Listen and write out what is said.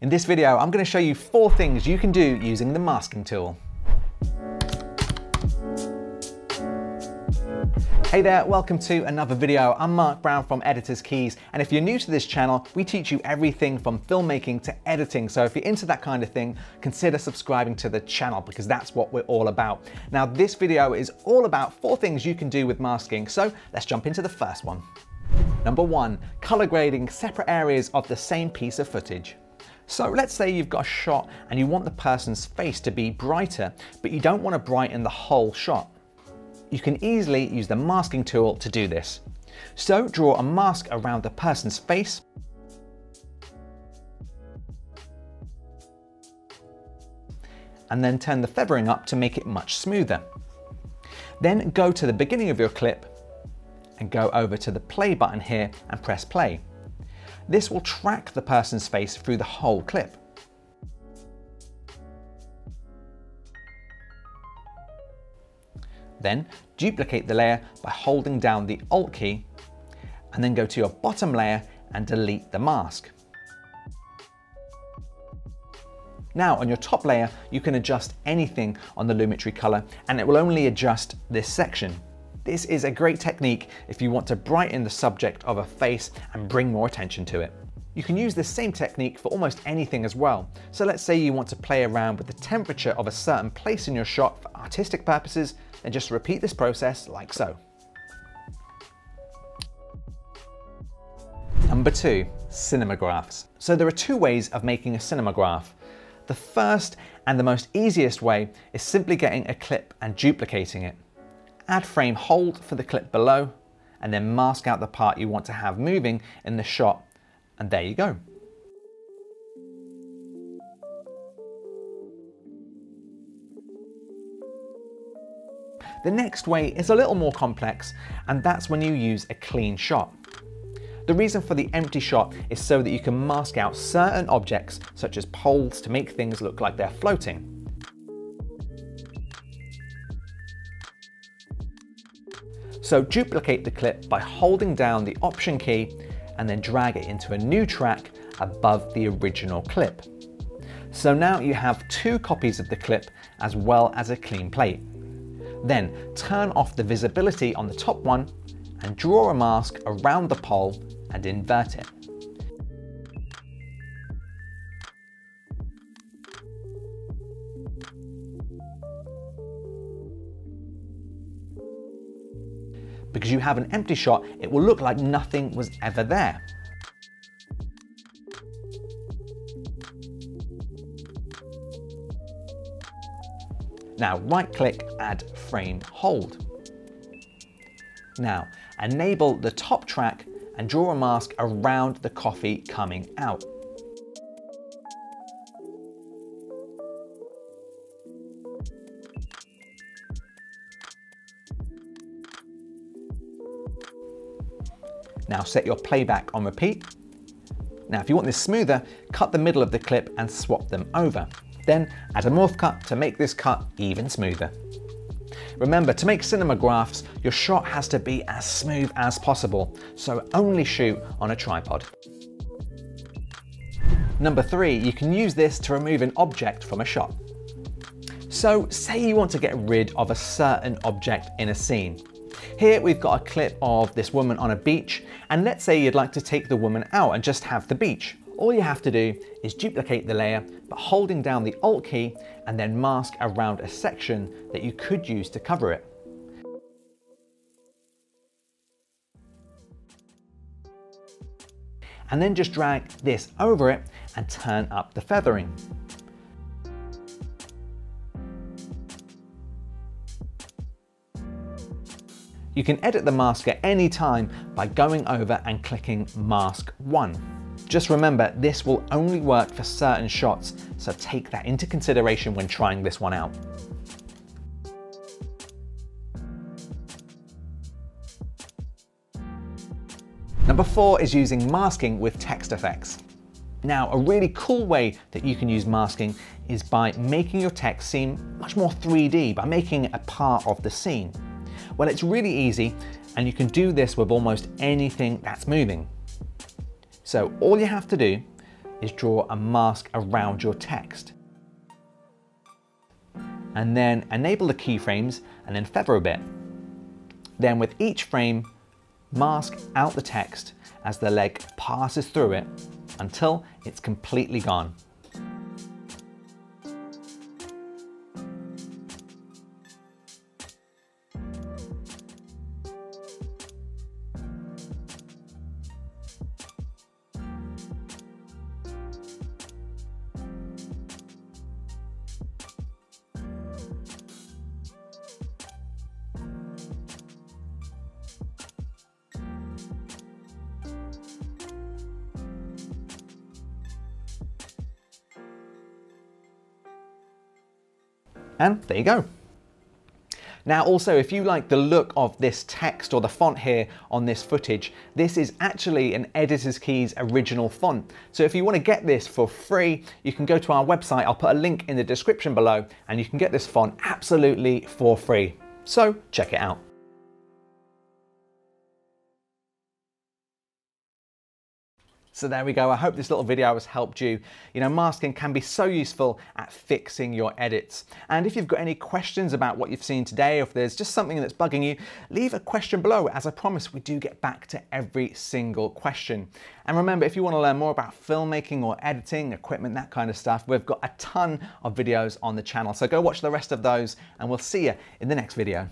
In this video, I'm going to show you 4 things you can do using the masking tool. Hey there, welcome to another video. I'm Mark Brown from Editors Keys, and if you're new to this channel, we teach you everything from filmmaking to editing. So if you're into that kind of thing, consider subscribing to the channel because that's what we're all about. Now, this video is all about 4 things you can do with masking. So let's jump into the first one. Number 1, color grading separate areas of the same piece of footage. So let's say you've got a shot and you want the person's face to be brighter, but you don't want to brighten the whole shot. You can easily use the masking tool to do this. So draw a mask around the person's face. And then turn the feathering up to make it much smoother. Then go to the beginning of your clip and go over to the play button here and press play. This will track the person's face through the whole clip. Then duplicate the layer by holding down the Alt key and then go to your bottom layer and delete the mask. Now on your top layer, you can adjust anything on the Lumetri color and it will only adjust this section. This is a great technique if you want to brighten the subject of a face and bring more attention to it. You can use this same technique for almost anything as well. So let's say you want to play around with the temperature of a certain place in your shot for artistic purposes, then just repeat this process like so. Number 2, cinemagraphs. So there are 2 ways of making a cinemagraph. The first and the most easiest way is simply getting a clip and duplicating it. Add frame hold for the clip below and then mask out the part you want to have moving in the shot, and there you go. The next way is a little more complex, and that's when you use a clean shot. The reason for the empty shot is so that you can mask out certain objects such as poles to make things look like they're floating. So duplicate the clip by holding down the Option key and then drag it into a new track above the original clip. So now you have 2 copies of the clip as well as a clean plate. Then turn off the visibility on the top one and draw a mask around the pole and invert it. Because you have an empty shot, it will look like nothing was ever there. Now right-click, add frame hold. Now enable the top track and draw a mask around the coffee coming out. Now set your playback on repeat. Now if you want this smoother, cut the middle of the clip and swap them over. Then add a morph cut to make this cut even smoother. Remember, to make cinemagraphs, your shot has to be as smooth as possible, so only shoot on a tripod. Number 3, you can use this to remove an object from a shot. So say you want to get rid of a certain object in a scene. Here we've got a clip of this woman on a beach, and let's say you'd like to take the woman out and just have the beach. All you have to do is duplicate the layer, but holding down the Alt key and then mask around a section that you could use to cover it. And then just drag this over it and turn up the feathering. You can edit the mask at any time by going over and clicking Mask 1. Just remember, this will only work for certain shots, so take that into consideration when trying this one out. Number 4 is using masking with text effects. Now, a really cool way that you can use masking is by making your text seem much more 3D, by making it a part of the scene. Well, it's really easy, and you can do this with almost anything that's moving. So all you have to do is draw a mask around your text. And then enable the keyframes and then feather a bit. Then with each frame, mask out the text as the leg passes through it until it's completely gone. And there you go. Now also, if you like the look of this text or the font here on this footage, this is actually an Editors Keys original font. So if you want to get this for free, you can go to our website. I'll put a link in the description below and you can get this font absolutely for free. So check it out. So there we go. I hope this little video has helped you. You know, masking can be so useful at fixing your edits. And if you've got any questions about what you've seen today, or if there's just something that's bugging you, leave a question below. As I promised, we do get back to every single question. And remember, if you want to learn more about filmmaking or editing, equipment, that kind of stuff, we've got a ton of videos on the channel. So go watch the rest of those and we'll see you in the next video.